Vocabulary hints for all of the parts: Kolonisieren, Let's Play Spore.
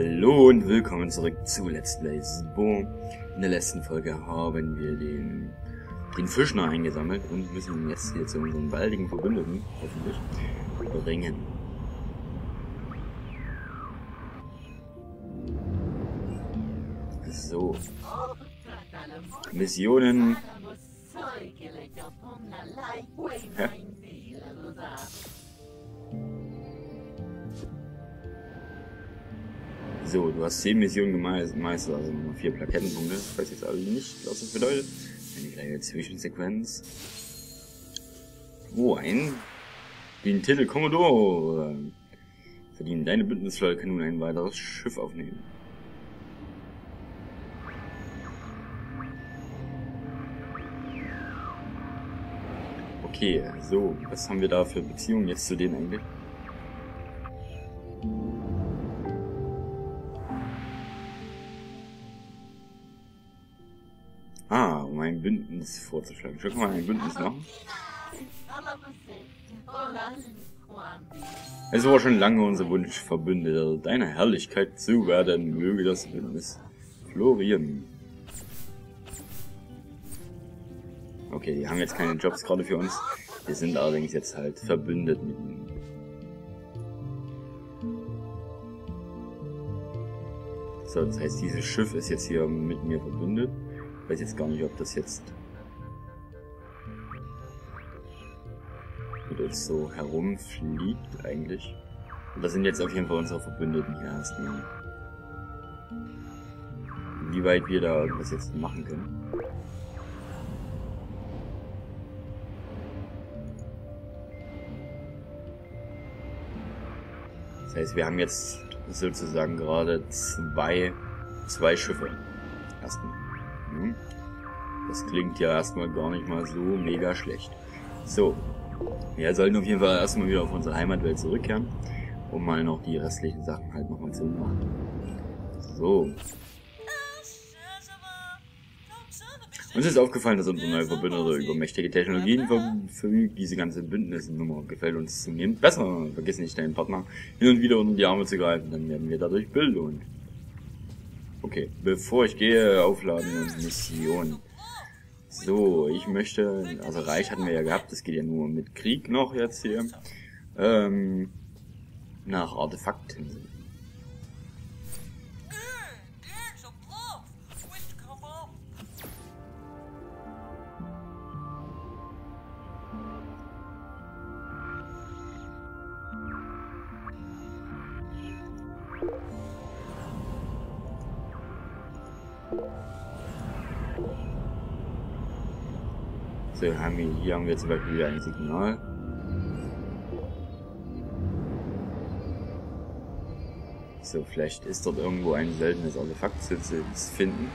Hallo und willkommen zurück zu Let's Play Spore. In der letzten Folge haben wir den Fischner eingesammelt und müssen ihn jetzt hier zu unseren baldigen Verbündeten, hoffentlich, bringen. So. Missionen. Hä? So, du hast 10 Missionen gemeistert, also nur 4 Plakettenpunkte. Ich weiß jetzt also nicht, was das bedeutet. Eine kleine Zwischensequenz. Oh, den Titel Commodore. Verdienen deine Bündnisflotte kann nun ein weiteres Schiff aufnehmen. Okay, so, was haben wir da für Beziehungen jetzt zu denen eigentlich? Ah, um ein Bündnis vorzuschlagen. Schon mal ein Bündnis machen. Es war schon lange unser Wunsch, Verbündeter deiner Herrlichkeit zu werden. Möge das Bündnis florieren. Okay, die haben jetzt keine Jobs gerade für uns. Wir sind allerdings jetzt halt verbündet mit ihnen. So, das heißt, dieses Schiff ist jetzt hier mit mir verbündet. Ich weiß jetzt gar nicht, ob das jetzt mit uns so herumfliegt eigentlich. Und das sind jetzt auf jeden Fall unsere Verbündeten hier erstmal. Wie weit wir da was jetzt machen können. Das heißt, wir haben jetzt sozusagen gerade zwei Schiffe. Erstmal. Das klingt ja erstmal gar nicht mal so mega schlecht. So, wir sollten auf jeden Fall erstmal wieder auf unsere Heimatwelt zurückkehren, um mal noch die restlichen Sachen halt nochmal zu machen. So. Uns ist aufgefallen, dass unsere neue Verbündete über mächtige Technologien verfügt. Diese ganze Bündnisnummer gefällt uns zunehmend besser. Vergiss nicht, deinen Partner hin und wieder unter die Arme zu greifen, dann werden wir dadurch belohnt. Okay, bevor ich gehe, aufladen und Mission. So, ich möchte, also Reich hatten wir ja gehabt, das geht ja nur mit Krieg noch jetzt hier, nach Artefakten. So, hier haben wir zum Beispiel wieder ein Signal. So, vielleicht ist dort irgendwo ein seltenes Artefakt zu finden.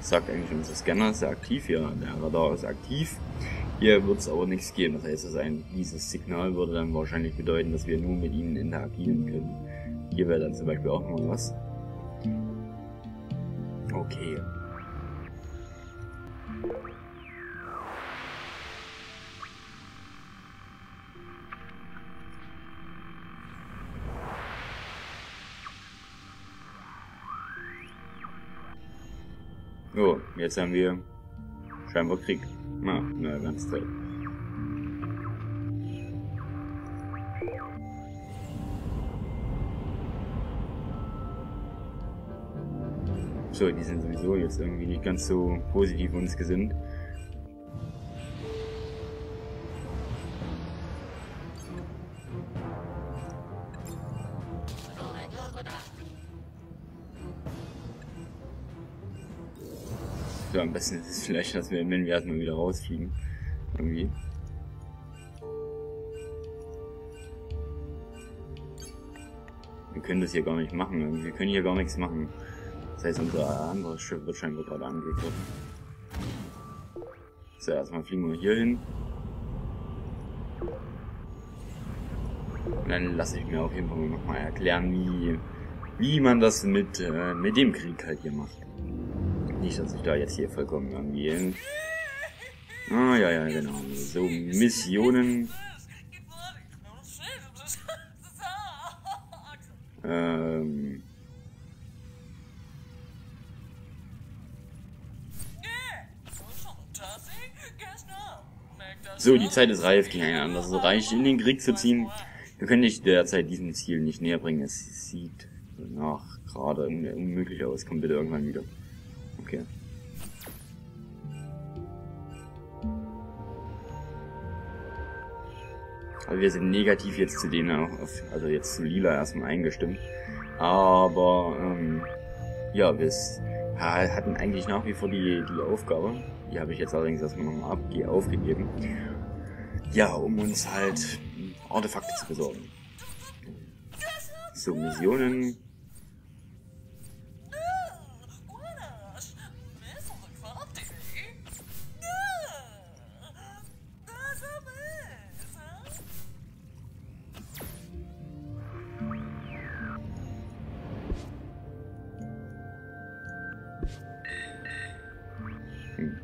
Das sagt eigentlich unser Scanner, ist ja aktiv, ja, der Radar ist aktiv. Hier wird es aber nichts geben, das heißt, dieses Signal würde dann wahrscheinlich bedeuten, dass wir nur mit ihnen interagieren können. Hier wäre dann zum Beispiel auch mal was. Okay. So, jetzt haben wir scheinbar Krieg. Na, ganz toll. So, die sind sowieso jetzt irgendwie nicht ganz so positiv uns gesinnt. So, am besten ist es vielleicht, dass wir, wenn wir erstmal wieder rausfliegen, irgendwie. Wir können das hier gar nicht machen, irgendwie. Wir können hier gar nichts machen. Das heißt, unser anderes Schiff wird scheinbar gerade angegriffen. So, erstmal fliegen wir hier hin. Und dann lasse ich mir auf jeden Fall nochmal erklären, wie man das mit dem Krieg halt hier macht. Nicht, dass ich da jetzt hier vollkommen irgendwie hin. Ah, ja, genau. So, Missionen. So, die Zeit ist reif, Kleiner, um das Reich in den Krieg zu ziehen. Wir können dich derzeit diesem Ziel nicht näher bringen. Es sieht nach gerade unmöglich aus. Komm bitte irgendwann wieder. Okay. Also wir sind negativ jetzt zu denen auch, also jetzt zu Lila erstmal eingestimmt. Aber ja, wir hatten eigentlich nach wie vor die Aufgabe. Die habe ich jetzt allerdings erstmal nochmal aufgegeben. Ja, um uns halt Artefakte zu besorgen. So, Missionen.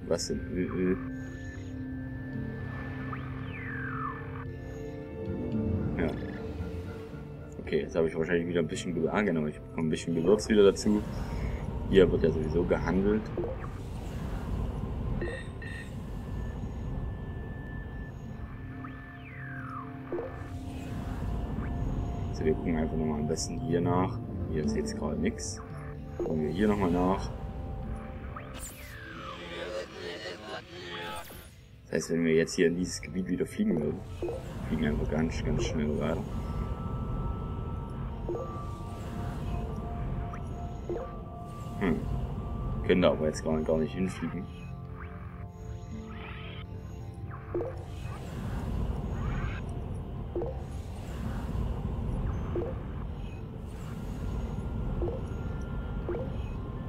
Was denn? Ja. Okay, jetzt habe ich wahrscheinlich wieder ein bisschen Gewürz. Ah, genau, ich bekomme ein bisschen Gewürz wieder dazu. Hier wird ja sowieso gehandelt. So, wir gucken einfach nochmal am besten hier nach. Hier ist jetzt gerade nichts. Gucken wir hier nochmal nach. Das heißt, wenn wir jetzt hier in dieses Gebiet wieder fliegen würden, fliegen wir einfach ganz schnell weiter. Können da aber jetzt gar nicht hinfliegen.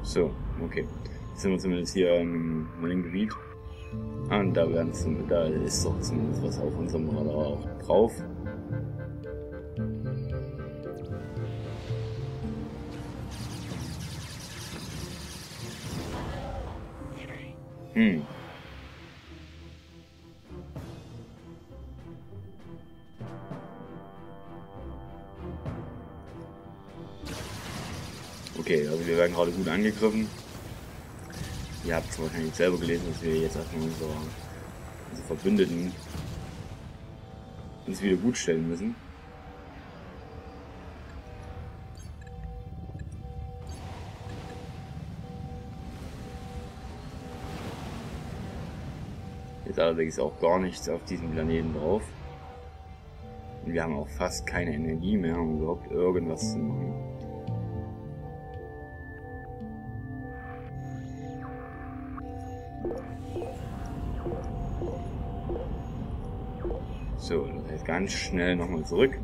So, okay. Jetzt sind wir zumindest hier im neuen Gebiet. Und da ist doch zumindest was auf unserem Radar auch drauf. Okay, also wir werden gerade gut angegriffen. Ihr habt es wahrscheinlich selber gelesen, dass wir jetzt erstmal unsere Verbündeten uns wieder gutstellen müssen. Jetzt allerdings auch gar nichts auf diesem Planeten drauf. Und wir haben auch fast keine Energie mehr, um überhaupt irgendwas zu machen. So, das heißt ganz schnell nochmal zurück.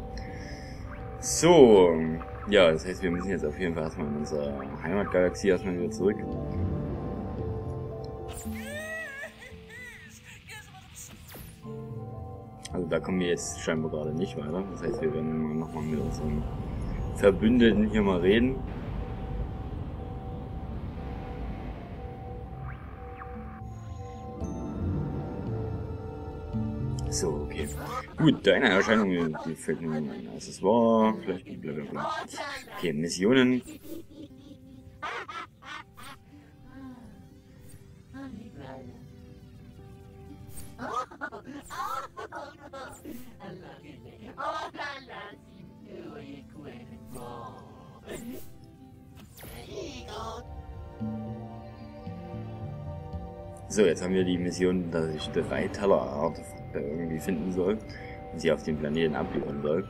So, ja, das heißt, wir müssen jetzt auf jeden Fall erstmal in unsere Heimatgalaxie wieder zurück. Also da kommen wir jetzt scheinbar gerade nicht weiter. Das heißt, wir werden nochmal mit unseren Verbündeten hier mal reden. So, okay. Gut, deine Erscheinung, die fällt mir ein Accessoire, vielleicht blablabla. Okay, Missionen. So, jetzt haben wir die Mission, dass ich 3 Teller-Artefakte irgendwie finden soll und sie auf dem Planeten abliefern soll.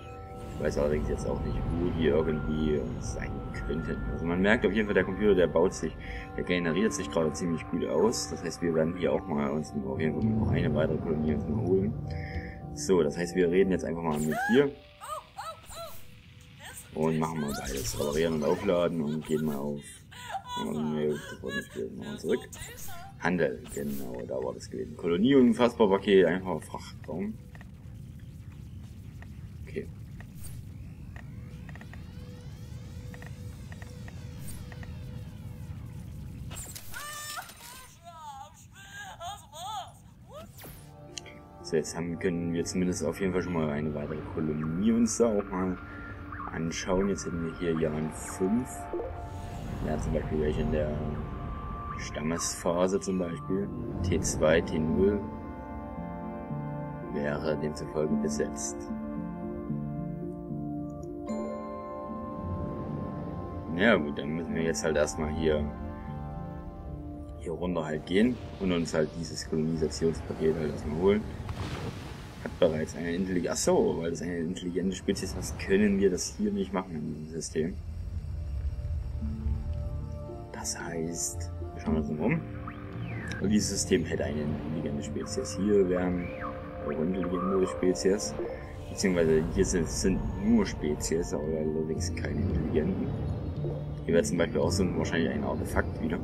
Ich weiß allerdings jetzt auch nicht, wo die irgendwie sein könnten. Also man merkt auf jeden Fall, der Computer, der generiert sich gerade ziemlich gut aus. Das heißt, wir werden hier auch mal uns auf jeden Fall noch eine weitere Kolonie uns mal holen. So, das heißt, wir reden jetzt einfach mal mit dir. Und machen mal beides, reparieren und aufladen und gehen mal auf. Nee, das wollte ich nicht, machen wir zurück. Handel, genau, da war das gewesen. Kolonie, unfassbar Paket, einfach Frachtraum. Okay. So, jetzt können wir zumindest auf jeden Fall schon mal eine weitere Kolonie uns da auch mal anschauen. Jetzt hätten wir hier Jahren 5. Da hat zum Beispiel welche in der Stammesphase zum Beispiel. T2, T0 wäre demzufolge besetzt. Ja gut, dann müssen wir jetzt halt erstmal hier runter halt gehen und uns halt dieses Kolonisationspaket halt erstmal holen. Hat bereits eine intelligente... Achso, weil das eine intelligente Spezies ist, was können wir das hier nicht machen in diesem System? Das heißt, wir schauen uns um. Und dieses System hätte eine intelligente Spezies. Hier wären intelligente Spezies. Beziehungsweise hier sind nur Spezies, aber allerdings keine intelligenten. Hier wäre zum Beispiel auch so wahrscheinlich ein Artefakt wieder.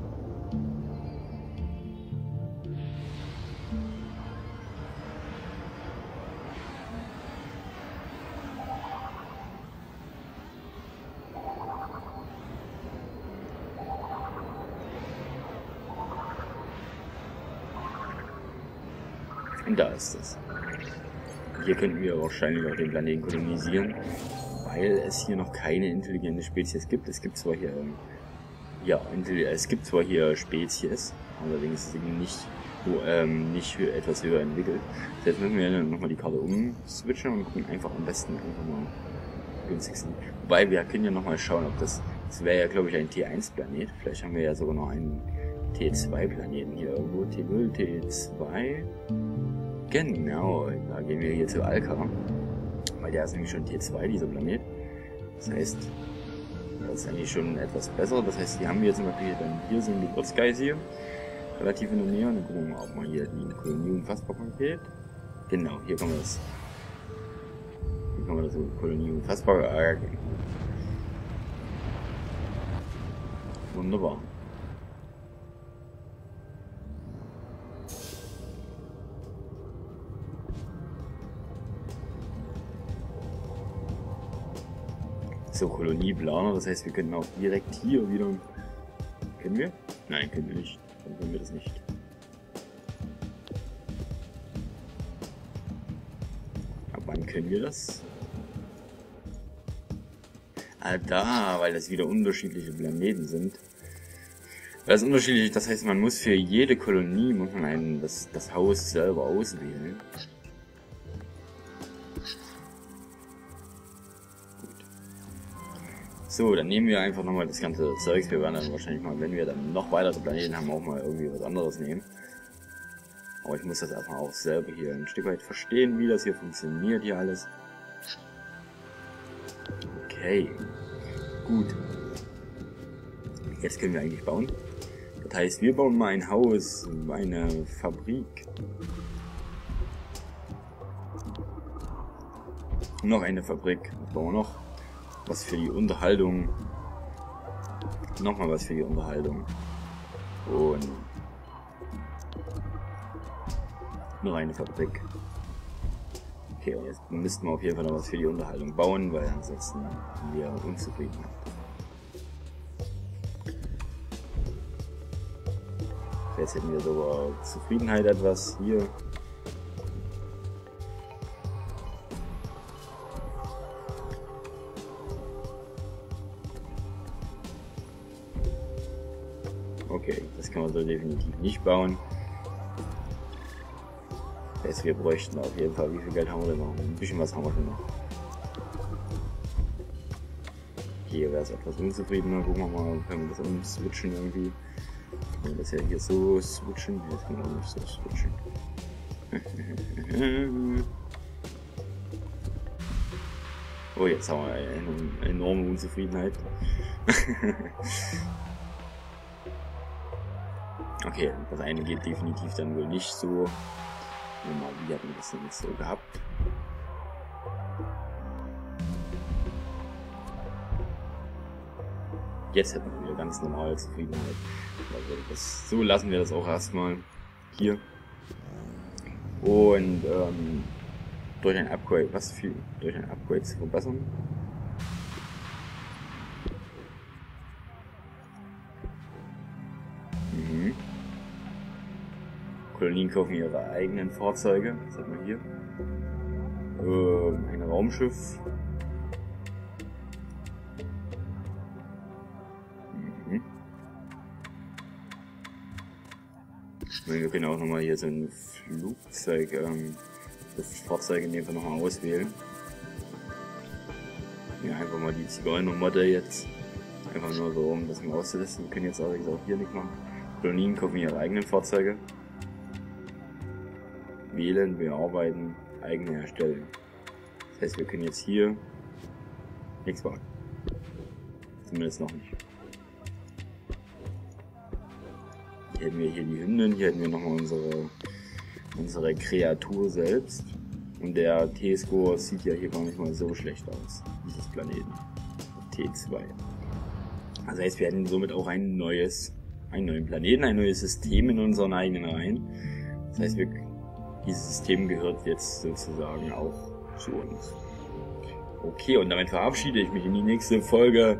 Und da ist es. Hier könnten wir wahrscheinlich auch den Planeten kolonisieren, weil es hier noch keine intelligente Spezies gibt. Es gibt zwar hier, Spezies, allerdings ist sie nicht, nicht etwas höher entwickelt. Jetzt müssen wir nochmal die Karte umswitchen und gucken einfach am besten mal günstigsten. Wobei wir können ja nochmal schauen, ob das wäre ja glaube ich ein T1-Planet. Vielleicht haben wir ja sogar noch einen T2-Planeten hier irgendwo. T0, T2. Genau, da gehen wir hier zu Alka, weil der ist nämlich schon T2, dieser Planet. Das heißt, das ist eigentlich schon etwas besser. Das heißt, die haben wir zum Beispiel dann hier so einen Geburtsgeist hier, relativ in der Nähe. Und dann gucken wir auch mal hier die Kolonie unfassbar konkret. Genau, hier kommen wir das. Hier kommen wir das Kolonie unfassbar. Okay. Wunderbar. So, Kolonieplaner, das heißt, wir können auch direkt hier wieder... Können wir? Nein, können wir nicht. Dann können wir das nicht. Ab wann können wir das? Ah, da, weil das wieder unterschiedliche Planeten sind. Das ist unterschiedlich, das heißt, man muss für jede Kolonie muss man das Haus selber auswählen. So, dann nehmen wir einfach nochmal das ganze Zeugs. Wir werden dann wahrscheinlich mal, wenn wir dann noch weitere Planeten haben, auch mal irgendwie was anderes nehmen. Aber ich muss das erstmal auch selber hier ein Stück weit verstehen, wie das hier funktioniert, hier alles. Okay, gut. Jetzt können wir eigentlich bauen. Das heißt, wir bauen mal ein Haus, eine Fabrik. Noch eine Fabrik, was bauen wir noch? Was für die Unterhaltung. Nochmal was für die Unterhaltung. Und nur eine Fabrik. Okay, und jetzt müssten wir auf jeden Fall noch was für die Unterhaltung bauen, weil ansonsten sind wir unzufrieden. Jetzt hätten wir sogar Zufriedenheit etwas hier. Okay, das kann man so definitiv nicht bauen. Das heißt, wir bräuchten auf jeden Fall, wie viel Geld haben wir denn noch? Ein bisschen was haben wir denn noch. Hier wäre es etwas unzufriedener, gucken wir mal, können wir das umswitchen irgendwie. Können wir das ja hier so switchen? Jetzt können wir auch nicht so switchen. Oh, jetzt haben wir eine enorme Unzufriedenheit. Okay, das eine geht definitiv dann wohl nicht so. Mal, wie hatten wir das denn jetzt so gehabt? Jetzt hätten wir wieder ganz normale Zufriedenheit. Also das, so lassen wir das auch erstmal hier. Und durch ein Upgrade, was für durch ein Upgrade zu verbessern. Kolonien kaufen ihre eigenen Fahrzeuge. Was hat man hier? Ein Raumschiff. meine, wir können auch nochmal hier so ein Flugzeug, das Fahrzeug in dem Fall nochmal auswählen. Ja, einfach mal die Zigeunermodelle jetzt. Einfach nur so, um das mal auszulisten. Wir können jetzt allerdings auch hier nicht machen. Kolonien kaufen ihre eigenen Fahrzeuge. Wählen, bearbeiten, eigene erstellen. Das heißt, wir können jetzt hier nichts machen. Zumindest noch nicht. Hier hätten wir hier die Hymnen, hier hätten wir nochmal unsere Kreatur selbst. Und der T-Score sieht ja hier gar nicht mal so schlecht aus, dieses Planeten. T2. Das heißt, wir hätten somit auch einen neuen Planeten, ein neues System in unseren eigenen Reihen. Das heißt, dieses System gehört jetzt sozusagen auch zu uns. Okay, und damit verabschiede ich mich in die nächste Folge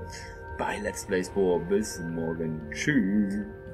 bei Let's Play Spore. Bis morgen. Tschüss.